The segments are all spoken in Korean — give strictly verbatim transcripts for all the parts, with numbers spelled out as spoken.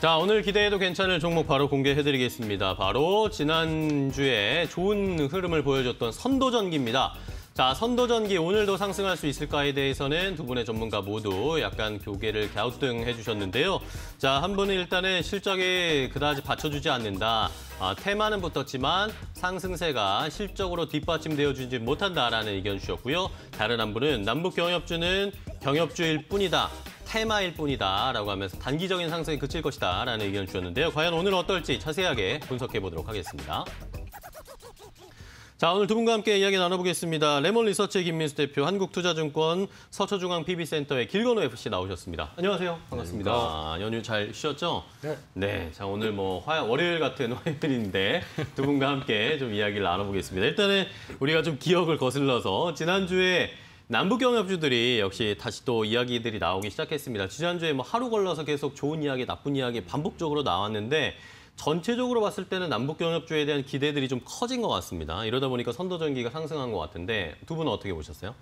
자, 오늘 기대해도 괜찮을 종목 바로 공개해드리겠습니다. 바로 지난주에 좋은 흐름을 보여줬던 선도전기입니다. 자, 선도전기 오늘도 상승할 수 있을까에 대해서는 두 분의 전문가 모두 약간 교계를 갸우뚱해 주셨는데요. 자, 한 분은 일단은 실적이 그다지 받쳐주지 않는다. 아, 테마는 붙었지만 상승세가 실적으로 뒷받침되어주지 못한다라는 의견 주셨고요. 다른 한 분은 남북경협주는 경협주일 뿐이다. 테마일 뿐이다 라고 하면서 단기적인 상승이 그칠 것이다 라는 의견을 주셨는데요. 과연 오늘 어떨지 자세하게 분석해 보도록 하겠습니다. 자, 오늘 두 분과 함께 이야기 나눠보겠습니다. 레몬 리서치 김민수 대표, 한국투자증권 서초중앙 피비센터의 길건우 에프씨 나오셨습니다. 안녕하세요. 반갑습니다. 아, 연휴 잘 쉬었죠? 네. 네. 자, 오늘 뭐 화요, 월요일 같은 화요일인데 두 분과 함께 좀 이야기를 나눠보겠습니다. 일단은 우리가 좀 기억을 거슬러서 지난주에 남북경협주들이 역시 다시 또 이야기들이 나오기 시작했습니다. 지난주에 뭐 하루 걸러서 계속 좋은 이야기, 나쁜 이야기 반복적으로 나왔는데 전체적으로 봤을 때는 남북경협주에 대한 기대들이 좀 커진 것 같습니다. 이러다 보니까 선도전기가 상승한 것 같은데 두 분은 어떻게 보셨어요?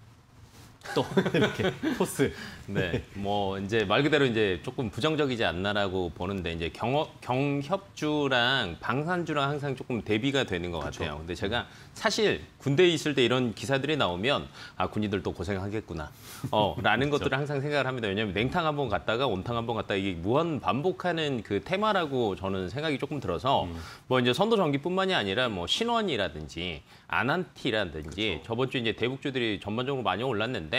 또 이렇게 포스. 네, 뭐 이제 말 그대로 이제 조금 부정적이지 않나라고 보는데 이제 경, 경협주랑 방산주랑 항상 조금 대비가 되는 것 그쵸. 같아요. 근데 제가 사실 군대에 있을 때 이런 기사들이 나오면 아 군인들도 고생하겠구나, 어 라는 것들을 항상 생각을 합니다. 왜냐하면 냉탕 한번 갔다가 온탕 한번 갔다가 이게 무한 반복하는 그 테마라고 저는 생각이 조금 들어서 음. 뭐 이제 선도전기뿐만이 아니라 뭐 신원이라든지 아난티라든지 저번 주 이제 대북주들이 전반적으로 많이 올랐는데.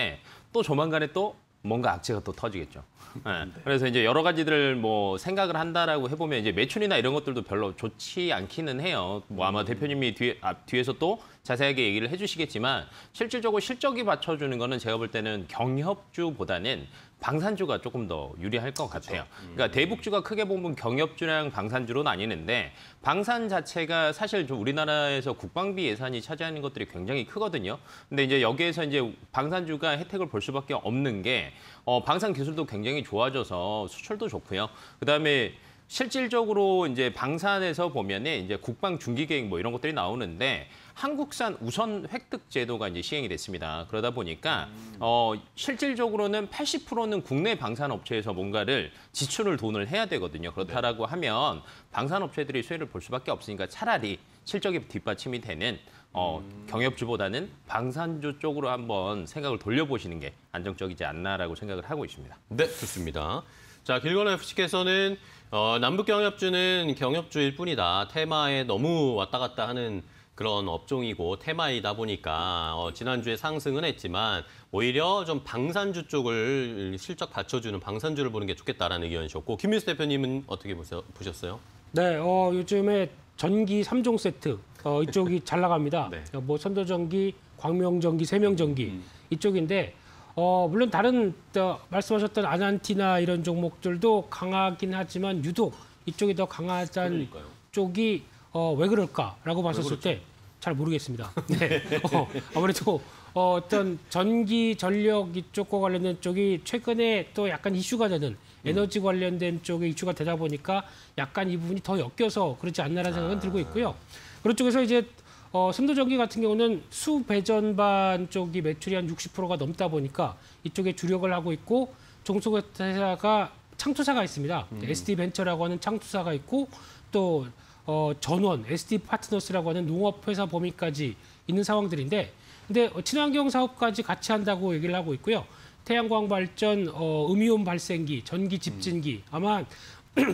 또 조만간에 또 뭔가 악재가 또 터지겠죠. 네. 그래서 이제 여러 가지들 뭐 생각을 한다라고 해보면 이제 매출이나 이런 것들도 별로 좋지 않기는 해요. 뭐 아마 대표님이 뒤에, 아, 뒤에서 또 자세하게 얘기를 해주시겠지만 실질적으로 실적이 받쳐주는 거는 제가 볼 때는 경협주보다는 방산주가 조금 더 유리할 것 같아요. 그렇죠. 그러니까 대북주가 크게 보면 경협주랑 방산주로 나뉘는데 방산 자체가 사실 좀 우리나라에서 국방비 예산이 차지하는 것들이 굉장히 크거든요. 근데 이제 여기에서 이제 방산주가 혜택을 볼 수밖에 없는 게 어, 방산 기술도 굉장히 좋아져서 수출도 좋고요. 그다음에 실질적으로 이제 방산에서 보면은 이제 국방 중기 계획 뭐 이런 것들이 나오는데 한국산 우선 획득 제도가 이제 시행이 됐습니다. 그러다 보니까 어 실질적으로는 팔십 퍼센트는 국내 방산 업체에서 뭔가를 지출을 돈을 해야 되거든요. 그렇다라고 네. 하면 방산 업체들이 수혜를 볼 수밖에 없으니까 차라리 실적이 뒷받침이 되는 어 경협주보다는 방산주 쪽으로 한번 생각을 돌려보시는 게 안정적이지 않나라고 생각을 하고 있습니다. 네, 좋습니다. 자, 길건우 에프씨께서는 어, 남북경협주는 경협주일 뿐이다. 테마에 너무 왔다 갔다 하는 그런 업종이고 테마이다 보니까 어, 지난주에 상승은 했지만 오히려 좀 방산주 쪽을 실적 받쳐주는 방산주를 보는 게 좋겠다라는 의견이셨고 김민수 대표님은 어떻게 보셔, 보셨어요? 네, 어, 요즘에 전기 삼 종 세트 어, 이쪽이 잘 나갑니다. 네. 뭐 선도전기, 광명 전기, 세명 전기 음. 이쪽인데 어, 물론 다른 어, 말씀하셨던 아난티나 이런 종목들도 강하긴 하지만 유독 이쪽이 더 강하단 그러니까요. 쪽이 어, 왜 그럴까라고 봤었을 때 잘 모르겠습니다. 네. 어, 아무래도 어, 어떤 전기, 전력 이쪽과 관련된 쪽이 최근에 또 약간 이슈가 되는 에너지 관련된 쪽에 이슈가 되다 보니까 약간 이 부분이 더 엮여서 그렇지 않나라는 생각은 아... 들고 있고요. 그런 쪽에서 이제 어, 선도전기 같은 경우는 수배전반 쪽이 매출이 한 육십 퍼센트가 넘다 보니까 이쪽에 주력을 하고 있고 종속회사가 창투사가 있습니다. 음. 에스디벤처라고 하는 창투사가 있고 또 어, 전원, 에스디파트너스라고 하는 농업회사 범위까지 있는 상황들인데 근데 친환경 사업까지 같이 한다고 얘기를 하고 있고요. 태양광 발전, 어, 음이온 발생기, 전기 집진기 음. 아마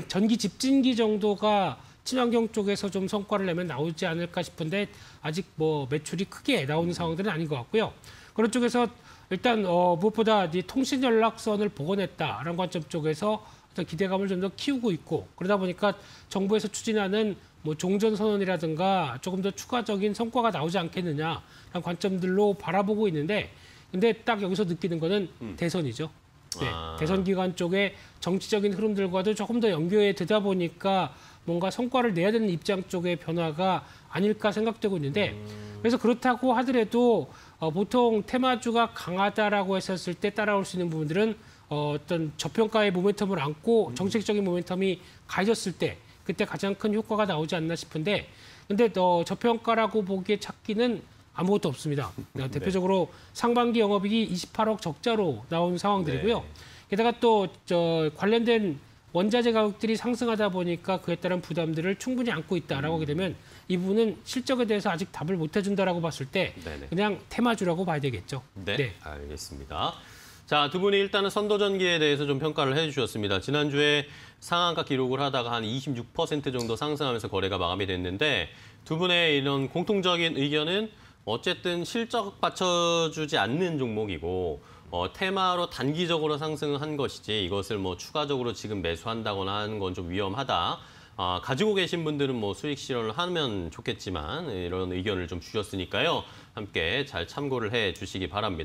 전기 집진기 정도가 친환경 쪽에서 좀 성과를 내면 나오지 않을까 싶은데 아직 뭐 매출이 크게 나오는 상황들은 아닌 것 같고요. 그런 쪽에서 일단 어, 무엇보다 이 통신 연락선을 복원했다라는 관점 쪽에서 어떤 기대감을 좀 더 키우고 있고 그러다 보니까 정부에서 추진하는 뭐 종전 선언이라든가 조금 더 추가적인 성과가 나오지 않겠느냐라는 관점들로 바라보고 있는데 근데 딱 여기서 느끼는 거는 음. 대선이죠. 네, 아. 대선 기간 쪽에 정치적인 흐름들과도 조금 더 연결되다 보니까 뭔가 성과를 내야 되는 입장 쪽의 변화가 아닐까 생각되고 있는데 음. 그래서 그렇다고 하더라도 어, 보통 테마주가 강하다라고 했었을 때 따라올 수 있는 부분들은 어, 어떤 저평가의 모멘텀을 안고 음. 정책적인 모멘텀이 가해졌을 때 그때 가장 큰 효과가 나오지 않나 싶은데 근데 어, 저평가라고 보기에 찾기는 아무것도 없습니다. 네. 대표적으로 상반기 영업이익이 이십팔억 적자로 나온 상황들이고요. 네. 게다가 또 저 관련된 원자재 가격들이 상승하다 보니까 그에 따른 부담들을 충분히 안고 있다라고 음. 하게 되면 이 부분은 실적에 대해서 아직 답을 못 해준다라고 봤을 때 네네. 그냥 테마주라고 봐야 되겠죠. 네, 네. 알겠습니다. 자, 두 분이 일단은 선도전기에 대해서 좀 평가를 해주셨습니다. 지난주에 상한가 기록을 하다가 한 이십육 퍼센트 정도 상승하면서 거래가 마감이 됐는데 두 분의 이런 공통적인 의견은 어쨌든 실적 받쳐주지 않는 종목이고 어, 테마로 단기적으로 상승한 것이지 이것을 뭐 추가적으로 지금 매수한다거나 하는 건 좀 위험하다. 어, 가지고 계신 분들은 뭐 수익 실현을 하면 좋겠지만 이런 의견을 좀 주셨으니까요. 함께 잘 참고를 해 주시기 바랍니다.